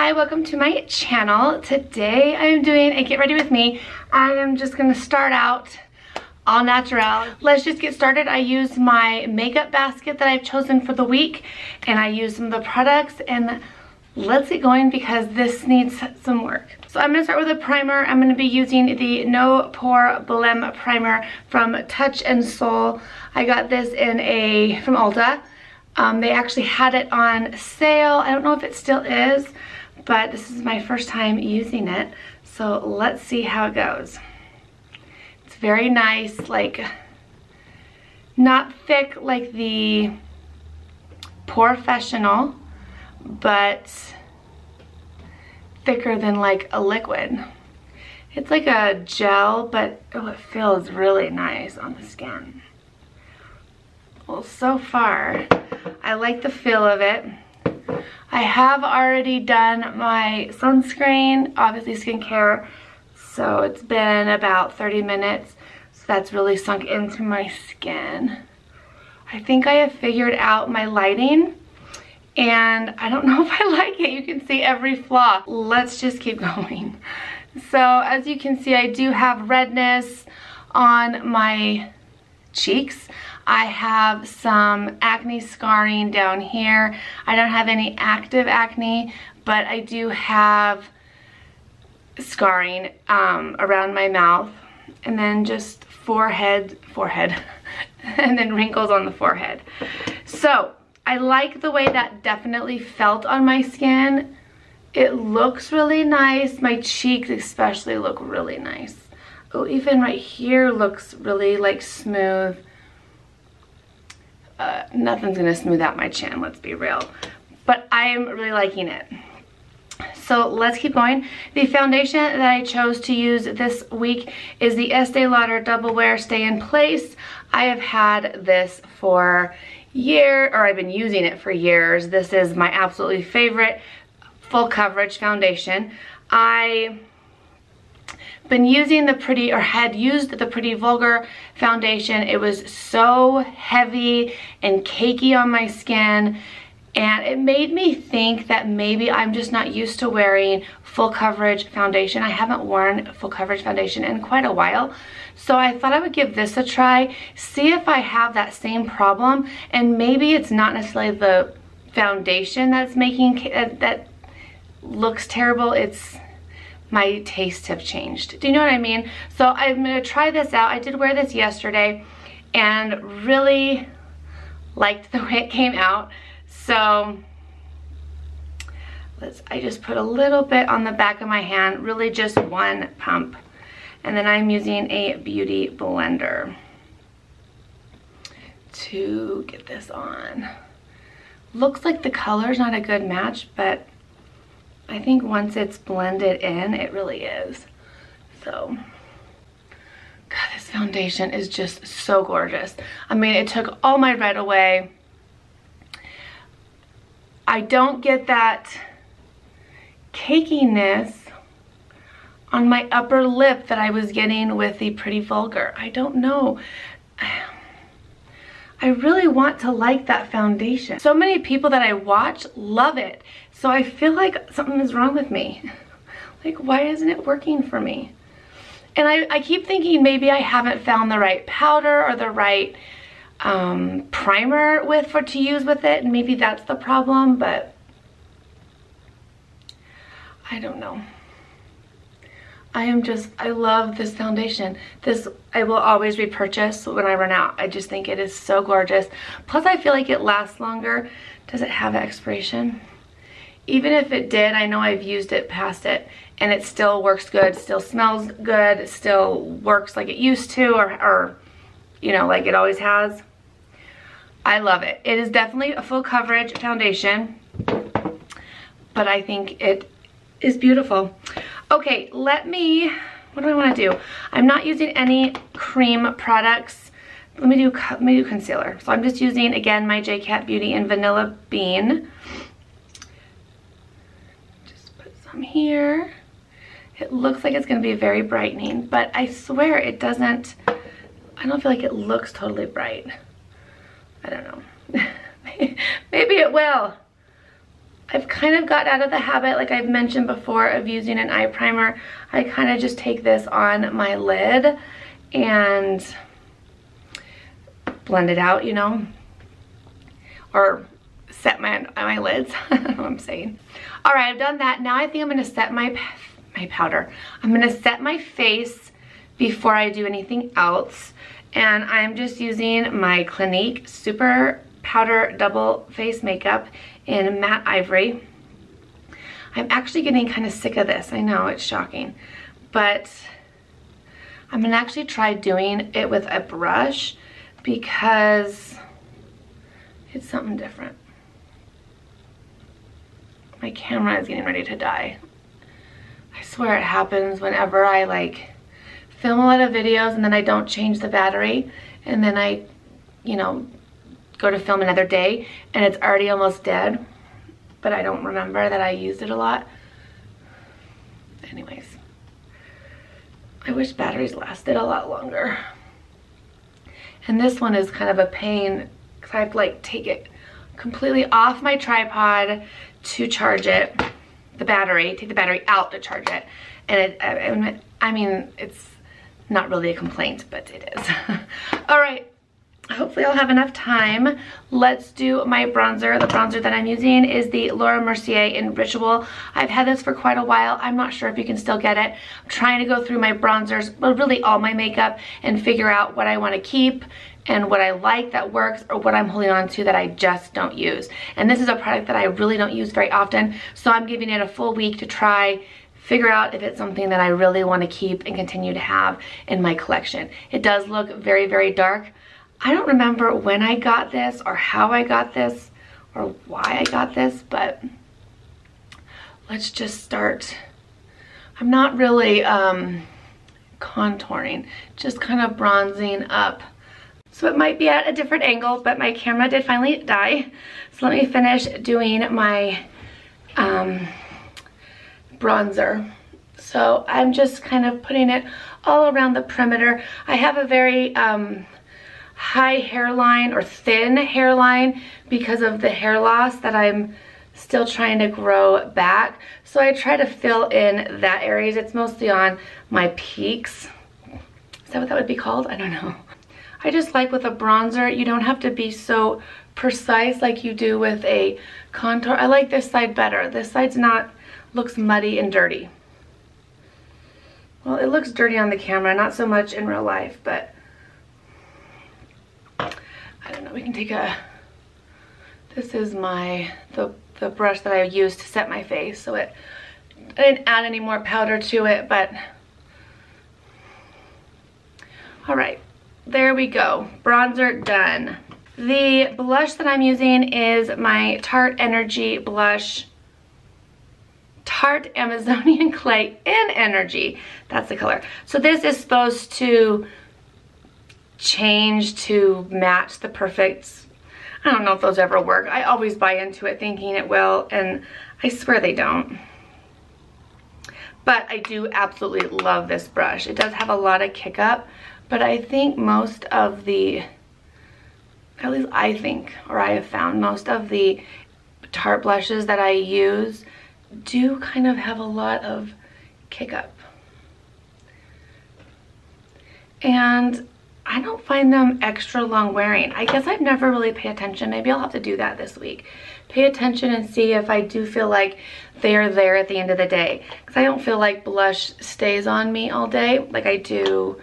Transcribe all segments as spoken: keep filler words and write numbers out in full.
Hi, welcome to my channel. Today I am doing a get ready with me. I am just gonna start out all natural. Let's just get started. I use my makeup basket that I've chosen for the week, and I use some of the products, and let's get going because this needs some work. So I'm gonna start with a primer. I'm gonna be using the No Pore Blem Primer from Touch and Soul. I got this in a, from Ulta. Um, they actually had it on sale. I don't know if it still is, but this is my first time using it. So let's see how it goes. It's very nice, like not thick like the Porefessional, but thicker than like a liquid. It's like a gel, but oh, it feels really nice on the skin. Well, so far, I like the feel of it. I have already done my sunscreen, obviously skincare, so it's been about thirty minutes, so that's really sunk into my skin. I think I have figured out my lighting, and I don't know if I like it. You can see every flaw. Let's just keep going. So, as you can see, I do have redness on my cheeks. I have some acne scarring down here. I don't have any active acne, but I do have scarring um, around my mouth, and then just forehead, forehead, and then wrinkles on the forehead. So I like the way that definitely felt on my skin. It looks really nice. My cheeks especially look really nice. Oh, even right here looks really like smooth. Uh, nothing's gonna smooth out my chin, let's be real. But I am really liking it. So let's keep going. The foundation that I chose to use this week is the Estee Lauder Double Wear Stay in Place. I have had this for years, or I've been using it for years. This is my absolutely favorite full coverage foundation. I been using the pretty or had used the Pretty Vulgar foundation. It was so heavy and cakey on my skin, and it made me think that maybe I'm just not used to wearing full coverage foundation. I haven't worn full coverage foundation in quite a while, so I thought I would give this a try, see if I have that same problem, and maybe it's not necessarily the foundation that's making uh, that looks terrible. It's my tastes have changed. Do you know what I mean? So I'm gonna try this out. I did wear this yesterday and really liked the way it came out. So let's, I just put a little bit on the back of my hand, really just one pump. And then I'm using a beauty blender to get this on. Looks like the color's not a good match, but I think once it's blended in, it really is. So, God, this foundation is just so gorgeous. I mean, it took all my red away. I don't get that cakiness on my upper lip that I was getting with the Pretty Vulgar. I don't know. I really want to like that foundation. So many people that I watch love it. So I feel like something is wrong with me. Like, why isn't it working for me? And I, I keep thinking maybe I haven't found the right powder or the right um, primer with for to use with it. And maybe that's the problem, but I don't know. I am just, I love this foundation. This I will always repurchase when I run out. I just think it is so gorgeous. Plus I feel like it lasts longer. Does it have an expiration? Even if it did, I know I've used it past it and it still works good, still smells good, still works like it used to, or, or you know, like it always has. I love it. It is definitely a full coverage foundation, but I think it is beautiful. Okay, let me, what do I want to do? I'm not using any cream products. Let me do, let me do concealer. So I'm just using, again, my J-Cat Beauty in Vanilla Bean. Just put some here. It looks like it's going to be very brightening, but I swear it doesn't, I don't feel like it looks totally bright. I don't know. Maybe it will. I've kind of gotten out of the habit, like I've mentioned before, of using an eye primer. I kind of just take this on my lid and blend it out, you know, or set my my lids. I don't know what I'm saying. All right, I've done that. Now I think I'm gonna set my my powder. I'm gonna set my face before I do anything else, and I'm just using my Clinique Super Powder Double Face Makeup in Matte Ivory. I'm actually getting kind of sick of this. I know, it's shocking, but I'm gonna actually try doing it with a brush because it's something different. My camera is getting ready to die. I swear it happens whenever I like film a lot of videos and then I don't change the battery, and then I, you know, go to film another day and it's already almost dead, but I don't remember that I used it a lot. Anyways, I wish batteries lasted a lot longer. And this one is kind of a pain because I have to like take it completely off my tripod to charge it, the battery, take the battery out to charge it. And it, I, I mean, it's not really a complaint, but it is. All right, hopefully I'll have enough time. Let's do my bronzer. The bronzer that I'm using is the Laura Mercier in Ritual. I've had this for quite a while. I'm not sure if you can still get it. I'm trying to go through my bronzers, but really all my makeup, and figure out what I want to keep and what I like that works, or what I'm holding on to that I just don't use. And this is a product that I really don't use very often, so I'm giving it a full week to try, figure out if it's something that I really want to keep and continue to have in my collection. It does look very, very dark. I don't remember when I got this or how I got this or why I got this, but let's just start. I'm not really um, contouring, just kind of bronzing up. So it might be at a different angle, but my camera did finally die. So let me finish doing my um, bronzer. So I'm just kind of putting it all around the perimeter. I have a very um, high hairline, or thin hairline, because of the hair loss that I'm still trying to grow back. So I try to fill in that areas. It's mostly on my peaks. Is that what that would be called? I don't know. I just like with a bronzer, you don't have to be so precise like you do with a contour. I like this side better. This side's not, looks muddy and dirty. Well, it looks dirty on the camera, not so much in real life, but I don't know, we can take a, this is my, the, the brush that I use to set my face, so it, I didn't add any more powder to it, but, all right, there we go, bronzer done. The blush that I'm using is my Tarte Energy blush, Tarte Amazonian Clay in Energy, that's the color. So this is supposed to change to match the perfect. I don't know if those ever work. I always buy into it thinking it will, and I swear they don't. But I do absolutely love this brush. It does have a lot of kick up, but I think most of the, at least I think, or I have found, most of the Tarte blushes that I use do kind of have a lot of kick up. And I don't find them extra long wearing. I guess I've never really paid attention. Maybe I'll have to do that this week. Pay attention and see if I do feel like they are there at the end of the day. Because I don't feel like blush stays on me all day. Like I do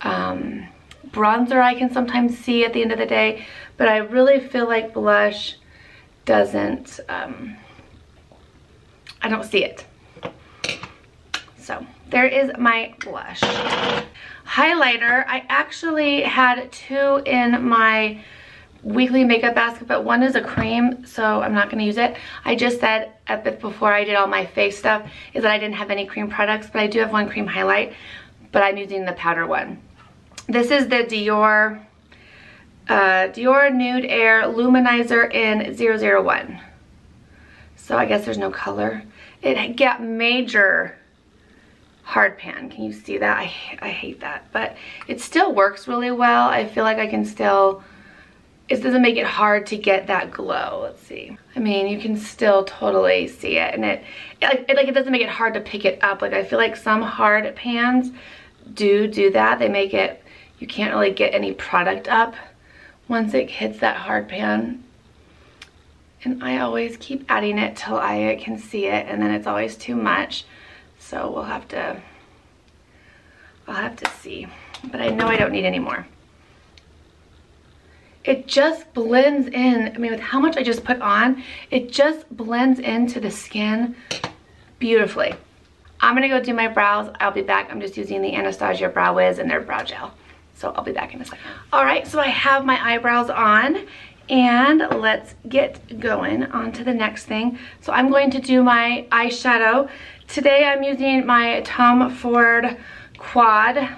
um, bronzer I can sometimes see at the end of the day. But I really feel like blush doesn't, um, I don't see it. So there is my blush. Highlighter, I actually had two in my weekly makeup basket, but one is a cream, so I'm not gonna use it. I just said a bit before I did all my face stuff is that I didn't have any cream products, but I do have one cream highlight, but I'm using the powder one. This is the Dior, uh, Dior Nude Air Luminizer in zero zero one. So I guess there's no color. It got major hard pan. Can you see that? I, I hate that, but it still works really well. I feel like I can still it doesn't make it hard to get that glow. Let's see. I mean, you can still totally see it, and it, it, it like it doesn't make it hard to pick it up. Like I feel like some hard pans do do that. They make it, you can't really get any product up once it hits that hard pan. And I always keep adding it till I can see it, and then it's always too much. So we'll have to, I'll have to see. But I know I don't need any more. It just blends in. I mean, with how much I just put on, it just blends into the skin beautifully. I'm gonna go do my brows. I'll be back. I'm just using the Anastasia Brow Wiz and their brow gel. So I'll be back in a second. All right, so I have my eyebrows on, and let's get going on to the next thing. So I'm going to do my eyeshadow. Today I'm using my Tom Ford Quad.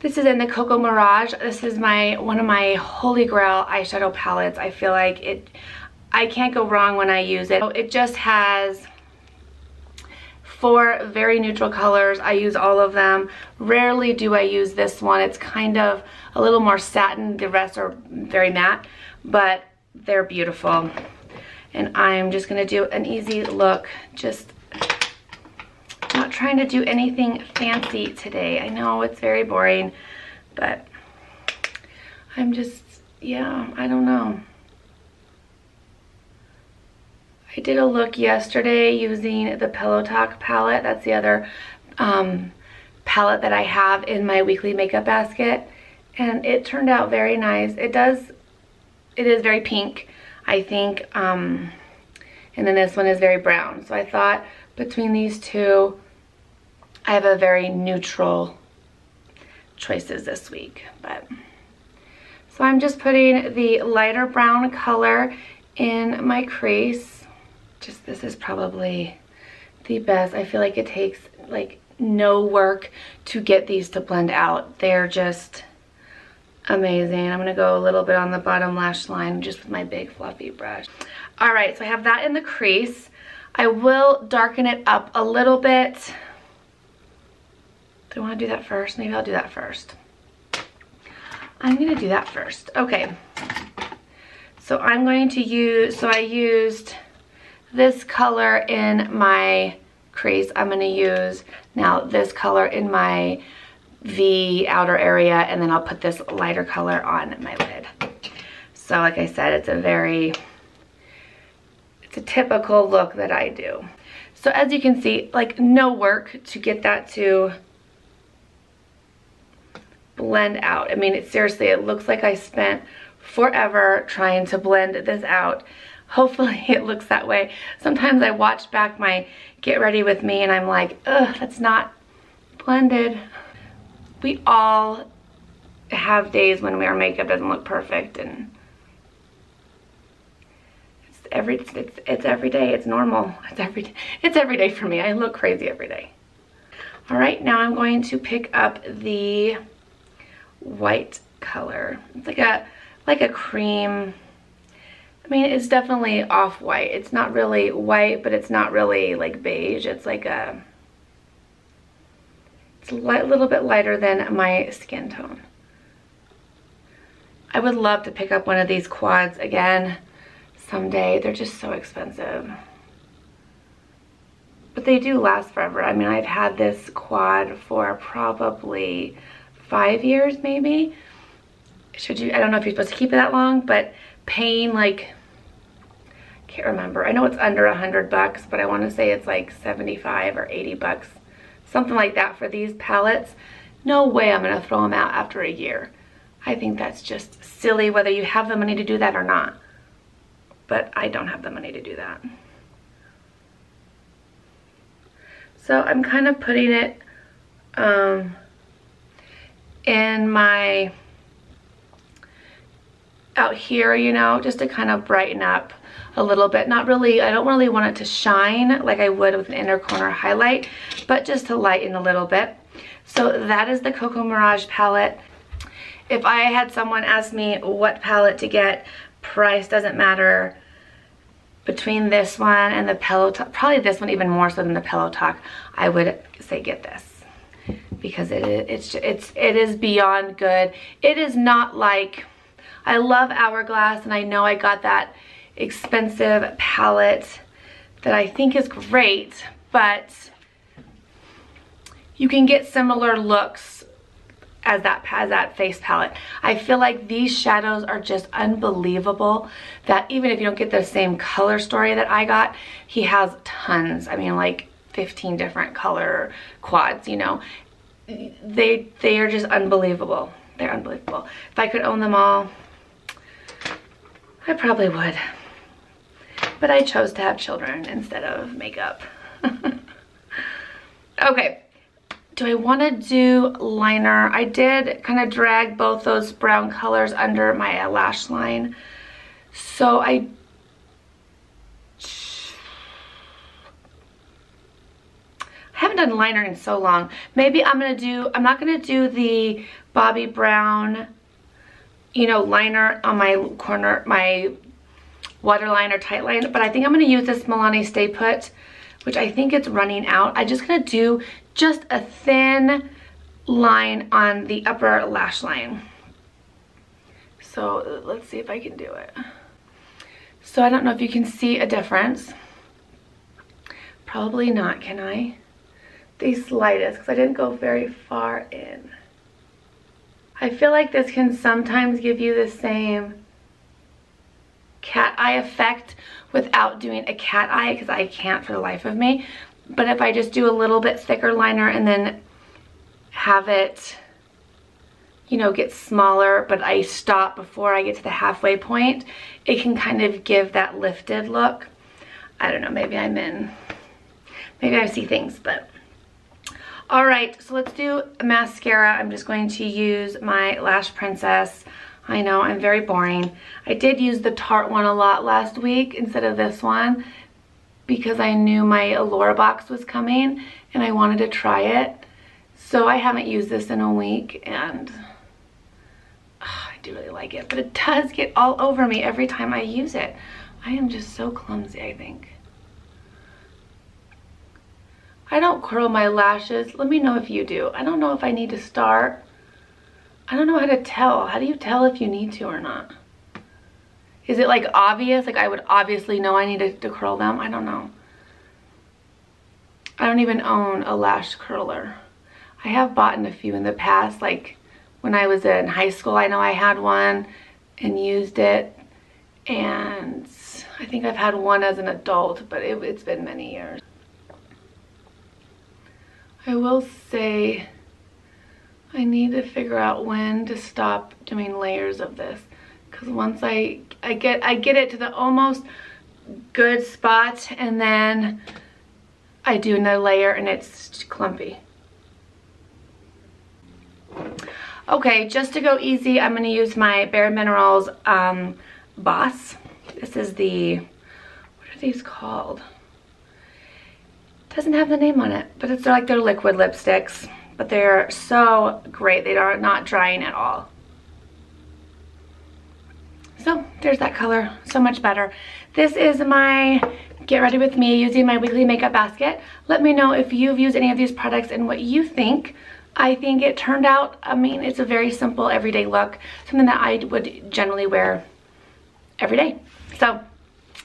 This is in the Cocoa Mirage. This is my one of my holy grail eyeshadow palettes. I feel like it, I can't go wrong when I use it. It just has four very neutral colors. I use all of them. Rarely do I use this one. It's kind of a little more satin. The rest are very matte, but they're beautiful. And I'm just gonna do an easy look. Just not trying to do anything fancy today. I know it's very boring, but I'm just, yeah, I don't know. I did a look yesterday using the Pillow Talk palette. That's the other um, palette that I have in my weekly makeup basket. And it turned out very nice. It does, it is very pink, I think. Um, and then this one is very brown. So I thought between these two, I have a very neutral choices this week. But so I'm just putting the lighter brown color in my crease. Just, this is probably the best. I feel like it takes like no work to get these to blend out. They're just amazing. I'm gonna go a little bit on the bottom lash line just with my big fluffy brush. All right, so I have that in the crease. I will darken it up a little bit. Do I wanna do that first? Maybe I'll do that first. I'm gonna do that first. Okay. So I'm going to use, so I used this color in my crease. I'm going to use now this color in my V outer area, and then I'll put this lighter color on my lid. So like I said, it's a very, it's a typical look that I do. So as you can see, like no work to get that to blend out. I mean, it seriously, it looks like I spent forever trying to blend this out. Hopefully it looks that way. Sometimes I watch back my Get Ready With Me and I'm like, ugh, that's not blended. We all have days when our makeup doesn't look perfect, and it's every, it's, it's every day, it's normal. It's every, it's every day for me. I look crazy every day. All right, now I'm going to pick up the white color. It's like a, like a cream. I mean, it's definitely off-white. It's not really white, but it's not really like beige. It's like a, it's a light, little bit lighter than my skin tone. I would love to pick up one of these quads again someday. They're just so expensive. But they do last forever. I mean, I've had this quad for probably five years maybe. Should you, I don't know if you're supposed to keep it that long, but paying like, can't remember. I know it's under a hundred bucks, but I want to say it's like seventy-five or eighty bucks, something like that for these palettes. No way I'm gonna throw them out after a year. I think that's just silly, whether you have the money to do that or not. But I don't have the money to do that. So I'm kind of putting it um, in my, out here, you know, just to kind of brighten up a little bit. Not really, I don't really want it to shine like I would with an inner corner highlight, but just to lighten a little bit. So that is the Cocoa Mirage palette. If I had someone ask me what palette to get, price doesn't matter. Between this one and the Pillow Talk, probably this one even more so than the Pillow Talk, I would say get this. Because it is, it's, it's, it is beyond good. It is not like I love Hourglass, and I know I got that expensive palette that I think is great, but you can get similar looks as that, as that face palette. I feel like these shadows are just unbelievable, that even if you don't get the same color story that I got, he has tons. I mean, like fifteen different color quads, you know. They, they are just unbelievable. They're unbelievable. If I could own them all, I probably would. But I chose to have children instead of makeup. Okay. Do I want to do liner? I did kind of drag both those brown colors under my lash line. So I... I haven't done liner in so long. Maybe I'm going to do, I'm not going to do the Bobbi Brown, you know, liner on my corner, my waterline or tight line, but I think I'm going to use this Milani Stay Put, which I think it's running out. I'm just going to do just a thin line on the upper lash line. So let's see if I can do it. So I don't know if you can see a difference. Probably not, can I? The slightest, because I didn't go very far in. I feel like this can sometimes give you the same cat eye effect without doing a cat eye, because I can't for the life of me. But if I just do a little bit thicker liner and then have it, you know, get smaller, but I stop before I get to the halfway point, it can kind of give that lifted look. I don't know, maybe I'm in, maybe I see things, but. All right, so let's do mascara. I'm just going to use my Lash Princess. I know, I'm very boring. I did use the Tarte one a lot last week instead of this one because I knew my Allure box was coming and I wanted to try it. So I haven't used this in a week, and oh, I do really like it, but it does get all over me every time I use it. I am just so clumsy, I think. I don't curl my lashes. Let me know if you do. I don't know if I need to start. I don't know how to tell. How do you tell if you need to or not? Is it like obvious? Like I would obviously know I need to, to curl them. I don't know. I don't even own a lash curler. I have bought a few in the past. Like when I was in high school, I know I had one and used it. And I think I've had one as an adult, but it, it's been many years. I will say I need to figure out when to stop doing layers of this, because once I, I get I get it to the almost good spot and then I do another layer and it's clumpy. Okay, just to go easy, I'm going to use my Bare Minerals um, Boss. This is the, what are these called? Doesn't have the name on it, but it's like their liquid lipsticks, but they're so great. They are not drying at all. So there's that color, so much better. This is my Get Ready With Me using my weekly makeup basket. Let me know if you've used any of these products and what you think. I think it turned out, I mean, it's a very simple everyday look, something that I would generally wear every day. So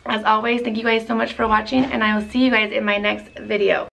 as always, thank you guys so much for watching, and I will see you guys in my next video.